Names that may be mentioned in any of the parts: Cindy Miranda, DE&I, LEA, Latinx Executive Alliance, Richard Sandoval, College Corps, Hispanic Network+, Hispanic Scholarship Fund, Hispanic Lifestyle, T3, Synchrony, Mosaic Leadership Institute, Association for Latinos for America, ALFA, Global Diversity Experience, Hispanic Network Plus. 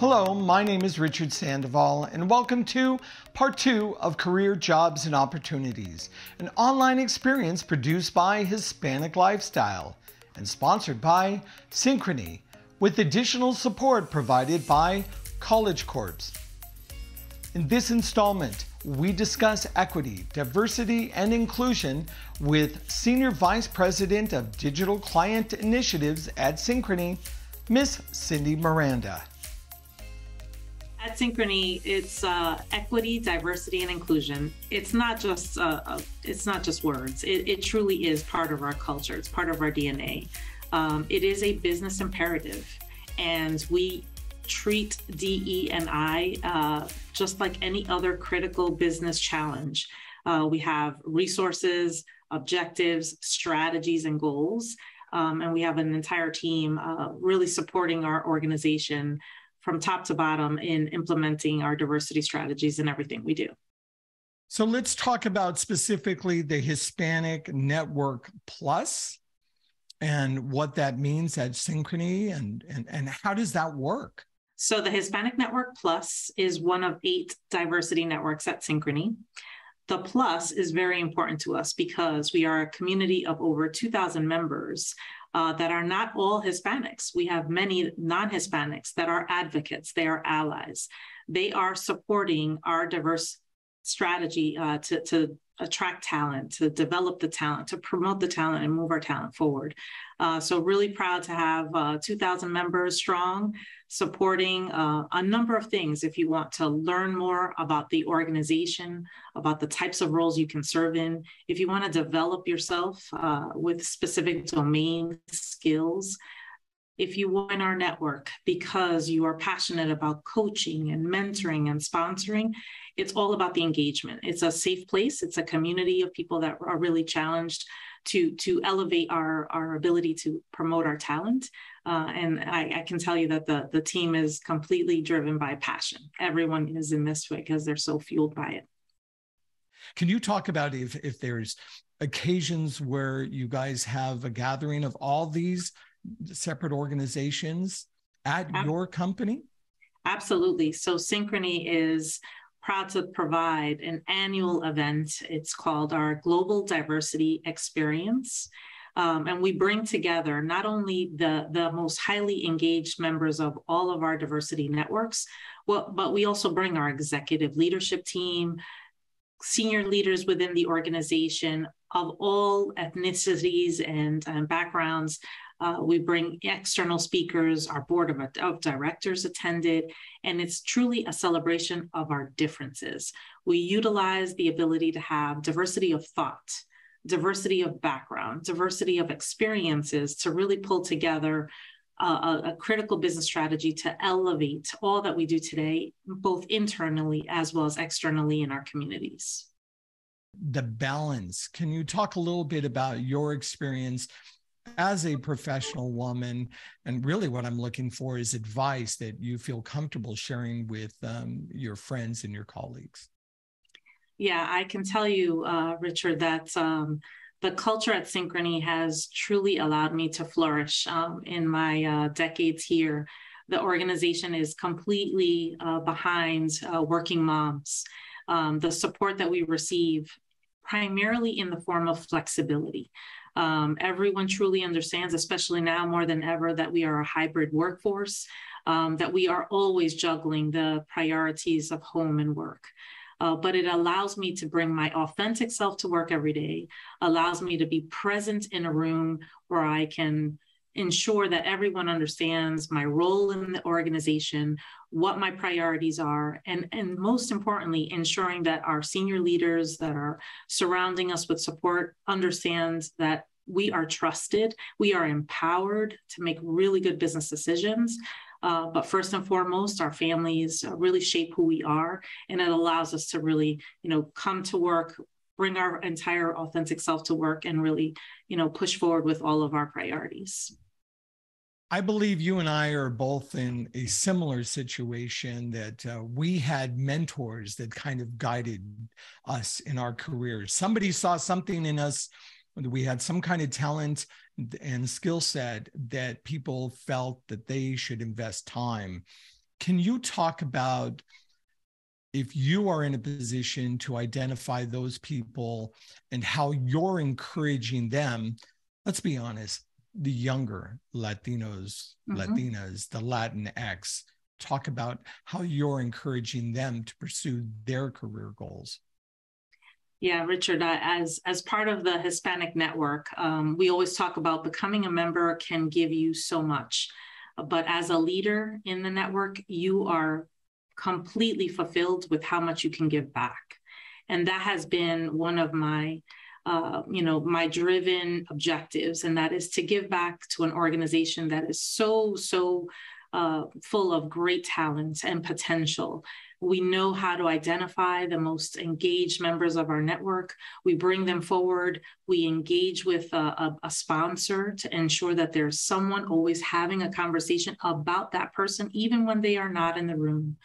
Hello, my name is Richard Sandoval, and welcome to Part 2 of Career, Jobs, and Opportunities, an online experience produced by Hispanic Lifestyle and sponsored by Synchrony, with additional support provided by College Corps. In this installment, we discuss equity, diversity, and inclusion with Senior Vice President of Digital Client Initiatives at Synchrony, Ms. Cindy Miranda. At Synchrony, it's equity, diversity, and inclusion. It's not just words. It truly is part of our culture. It's part of our DNA. It is a business imperative, and we treat DE&I just like any other critical business challenge. We have resources, objectives, strategies, and goals, and we have an entire team really supporting our organization from top to bottom in implementing our diversity strategies in everything we do. So let's talk about specifically the Hispanic Network Plus and what that means at Synchrony and how does that work? So the Hispanic Network Plus is one of 8 diversity networks at Synchrony. The Plus is very important to us because we are a community of over 2,000 members that are not all Hispanics. We have many non-Hispanics that are advocates. They are allies. They are supporting our diverse strategy to attract talent, to develop the talent, to promote the talent and move our talent forward. So really proud to have 2,000 members strong, supporting a number of things. If you want to learn more about the organization, about the types of roles you can serve in, if you want to develop yourself with specific domain skills, if you join our network because you are passionate about coaching and mentoring and sponsoring, it's all about the engagement. It's a safe place. It's a community of people that are really challenged to elevate our ability to promote our talent. And I can tell you that the team is completely driven by passion. Everyone is in this way because they're so fueled by it. Can you talk about if there's occasions where you guys have a gathering of all these separate organizations at your company? Absolutely. So Synchrony is proud to provide an annual event. It's called our Global Diversity Experience. And we bring together not only the most highly engaged members of all of our diversity networks, but we also bring our executive leadership team, senior leaders within the organization of all ethnicities and backgrounds. We bring external speakers, our board of directors attended, and it's truly a celebration of our differences. We utilize the ability to have diversity of thought, diversity of background, diversity of experiences to really pull together a critical business strategy to elevate all that we do today, both internally as well as externally in our communities. The balance. Can you talk a little bit about your experience as a professional woman? And really what I'm looking for is advice that you feel comfortable sharing with your friends and your colleagues. Yeah, I can tell you, Richard, that the culture at Synchrony has truly allowed me to flourish in my decades here. The organization is completely behind working moms. The support that we receive primarily in the form of flexibility. Everyone truly understands, especially now more than ever, that we are a hybrid workforce, that we are always juggling the priorities of home and work. But it allows me to bring my authentic self to work every day, allows me to be present in a room where I can ensure that everyone understands my role in the organization, what my priorities are, and most importantly, ensuring that our senior leaders that are surrounding us with support understand that we are trusted, we are empowered to make really good business decisions. But first and foremost, our families really shape who we are, and it allows us to really, come to work, bring our entire authentic self to work, and really, push forward with all of our priorities. I believe you and I are both in a similar situation that we had mentors that kind of guided us in our careers. Somebody saw something in us. We had some kind of talent and skill set that people felt that they should invest time Can you talk about if you are in a position to identify those people and how you're encouraging them, let's be honest, the younger Latinos, Latinas, the Latinx, talk about how you're encouraging them to pursue their career goals. Yeah, Richard, as part of the Hispanic Network, we always talk about becoming a member can give you so much. But as a leader in the network, you are completely fulfilled with how much you can give back. And that has been one of my my driven objectives, and that is to give back to an organization that is so full of great talent and potential. We know how to identify the most engaged members of our network. We bring them forward. We engage with a sponsor to ensure that there's someone always having a conversation about that person, even when they are not in the room.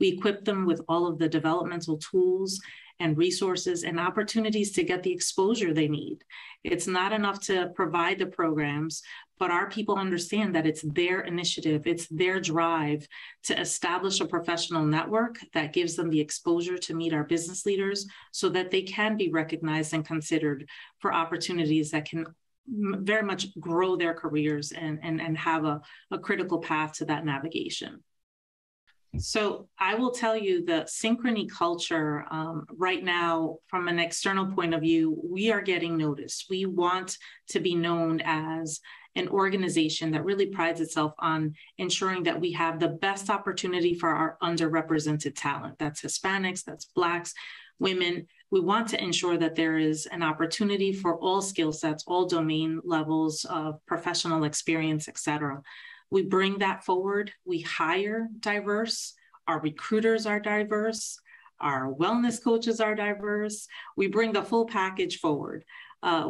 We equip them with all of the developmental tools and resources and opportunities to get the exposure they need. It's not enough to provide the programs, but our people understand that it's their initiative, it's their drive to establish a professional network that gives them the exposure to meet our business leaders so that they can be recognized and considered for opportunities that can very much grow their careers and have a critical path to that navigation. So I will tell you the Synchrony culture right now, from an external point of view, we are getting noticed. We want to be known as an organization that really prides itself on ensuring that we have the best opportunity for our underrepresented talent. That's Hispanics, that's Blacks, women. We want to ensure that there is an opportunity for all skill sets, all domain levels of professional experience, et cetera. We bring that forward. We hire diverse. Our recruiters are diverse. Our wellness coaches are diverse. We bring the full package forward.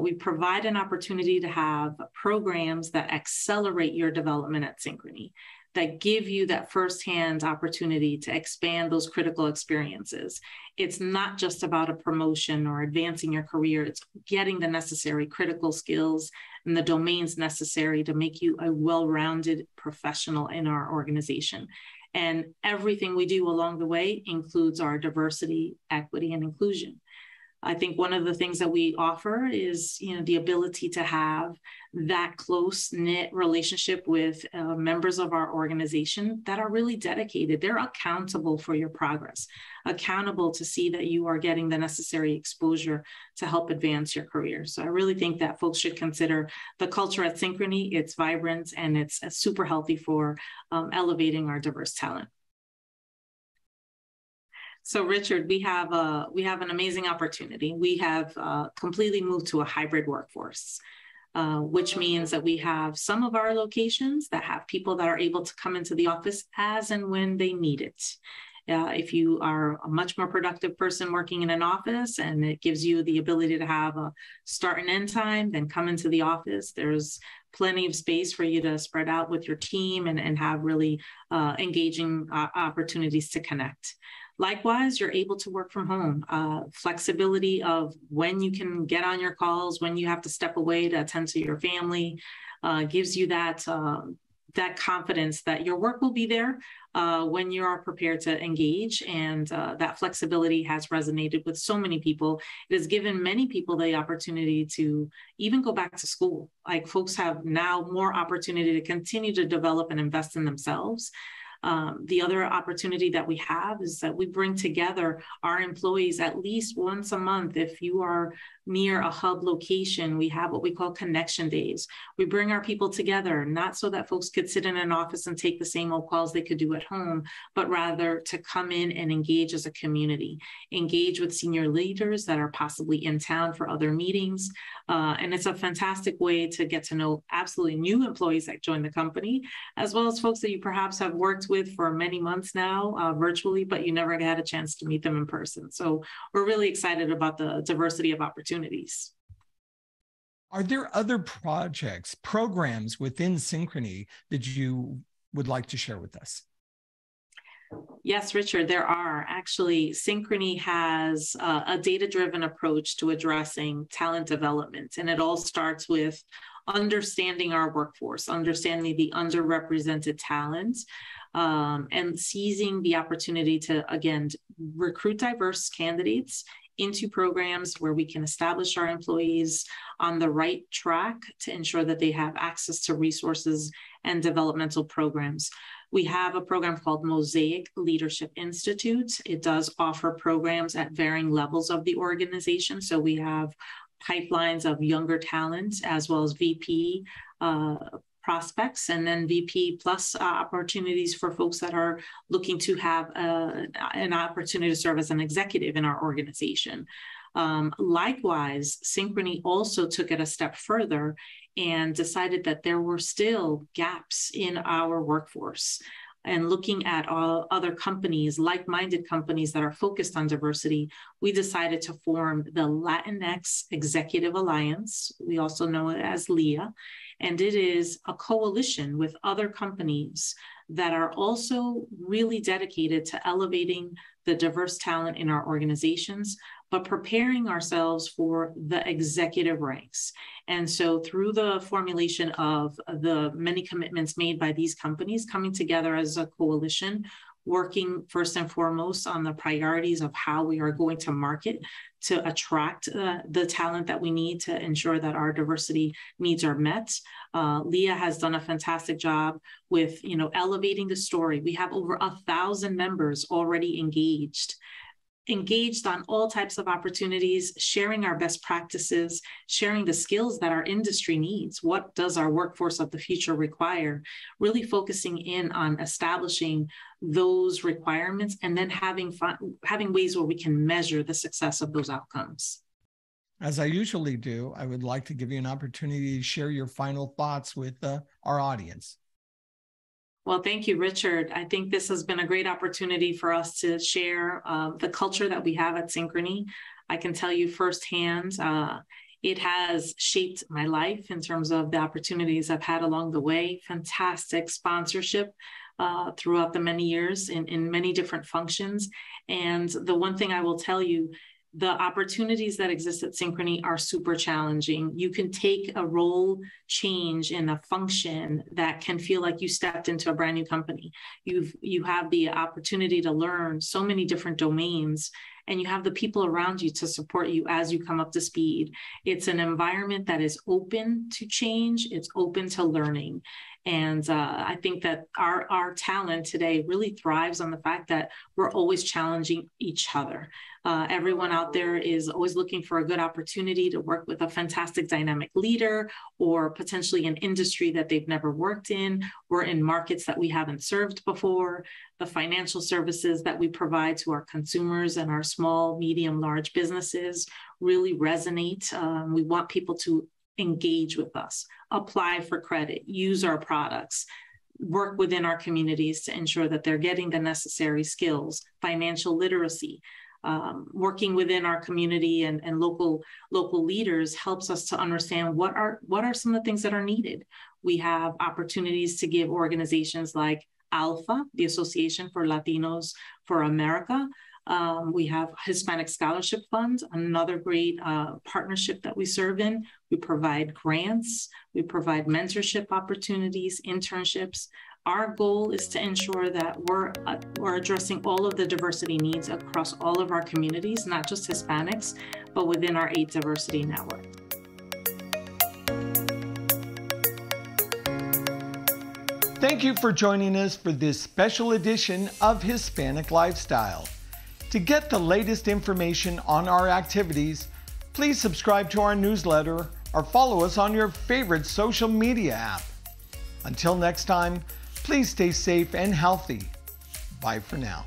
We provide an opportunity to have programs that accelerate your development at Synchrony, that give you that firsthand opportunity to expand those critical experiences. It's not just about a promotion or advancing your career. It's getting the necessary critical skills and the domains necessary to make you a well-rounded professional in our organization. And everything we do along the way includes our diversity, equity, and inclusion. I think one of the things that we offer is, the ability to have that close-knit relationship with members of our organization that are really dedicated. They're accountable for your progress, accountable to see that you are getting the necessary exposure to help advance your career. So I really think that folks should consider the culture at Synchrony. It's vibrant and it's super healthy for elevating our diverse talent. So Richard, we have an amazing opportunity. We have completely moved to a hybrid workforce, which means that we have some of our locations that have people that are able to come into the office as and when they need it. If you are a much more productive person working in an office and it gives you the ability to have a start and end time, then come into the office. There's plenty of space for you to spread out with your team and have really engaging opportunities to connect. Likewise, you're able to work from home. Flexibility of when you can get on your calls, when you have to step away to attend to your family, gives you that confidence that your work will be there when you are prepared to engage. And that flexibility has resonated with so many people. It has given many people the opportunity to even go back to school. Like, folks have now more opportunity to continue to develop and invest in themselves. The other opportunity that we have is that we bring together our employees at least once a month. If you are near a hub location, we have what we call connection days. We bring our people together, not so that folks could sit in an office and take the same old calls they could do at home, but rather to come in and engage as a community, engage with senior leaders that are possibly in town for other meetings. And it's a fantastic way to get to know absolutely new employees that join the company, as well as folks that you perhaps have worked with for many months now virtually, but you never had a chance to meet them in person. So we're really excited about the diversity of opportunities. Are there other projects, programs within Synchrony that you would like to share with us? Yes, Richard, there are. Actually, Synchrony has a data-driven approach to addressing talent development, and it all starts with understanding our workforce, understanding the underrepresented talent, and seizing the opportunity to, again, recruit diverse candidates into programs where we can establish our employees on the right track to ensure that they have access to resources and developmental programs. We have a program called Mosaic Leadership Institute. It does offer programs at varying levels of the organization. So we have pipelines of younger talent as well as VP prospects, and then VP plus opportunities for folks that are looking to have an opportunity to serve as an executive in our organization. Likewise, Synchrony also took it a step further and decided that there were still gaps in our workforce, and looking at all other companies, like-minded companies that are focused on diversity, we decided to form the Latinx Executive Alliance. We also know it as LEA, and it is a coalition with other companies that are also really dedicated to elevating the diverse talent in our organizations, but preparing ourselves for the executive ranks. And so through the formulation of the many commitments made by these companies, coming together as a coalition, working first and foremost on the priorities of how we are going to market to attract the talent that we need to ensure that our diversity needs are met. LEA has done a fantastic job with, you know, elevating the story. We have over 1,000 members already engaged on all types of opportunities, sharing our best practices, sharing the skills that our industry needs. What does our workforce of the future require? Really focusing in on establishing those requirements and then having ways where we can measure the success of those outcomes. As I usually do, I would like to give you an opportunity to share your final thoughts with our audience. Well, thank you, Richard. I think this has been a great opportunity for us to share the culture that we have at Synchrony. I can tell you firsthand, it has shaped my life in terms of the opportunities I've had along the way. Fantastic sponsorship throughout the many years in many different functions. And the one thing I will tell you, the opportunities that exist at Synchrony are super challenging. You can take a role change in a function that can feel like you stepped into a brand new company. You have the opportunity to learn so many different domains, and you have the people around you to support you as you come up to speed. It's an environment that is open to change. It's open to learning. And I think that our talent today really thrives on the fact that we're always challenging each other. Everyone out there is always looking for a good opportunity to work with a fantastic dynamic leader, or potentially an industry that they've never worked in, or in markets that we haven't served before. The financial services that we provide to our consumers and our small, medium, large businesses really resonate. We want people to engage with us, apply for credit, use our products, work within our communities to ensure that they're getting the necessary skills, financial literacy. Working within our community and local leaders helps us to understand what are some of the things that are needed. We have opportunities to give organizations like ALFA, the Association for Latinos for America. We have Hispanic Scholarship Fund, another great partnership that we serve in. We provide grants, we provide mentorship opportunities, internships. Our goal is to ensure that we're addressing all of the diversity needs across all of our communities, not just Hispanics, but within our 8 diversity network. Thank you for joining us for this special edition of Hispanic Lifestyle. To get the latest information on our activities, please subscribe to our newsletter or follow us on your favorite social media app. Until next time, please stay safe and healthy. Bye for now.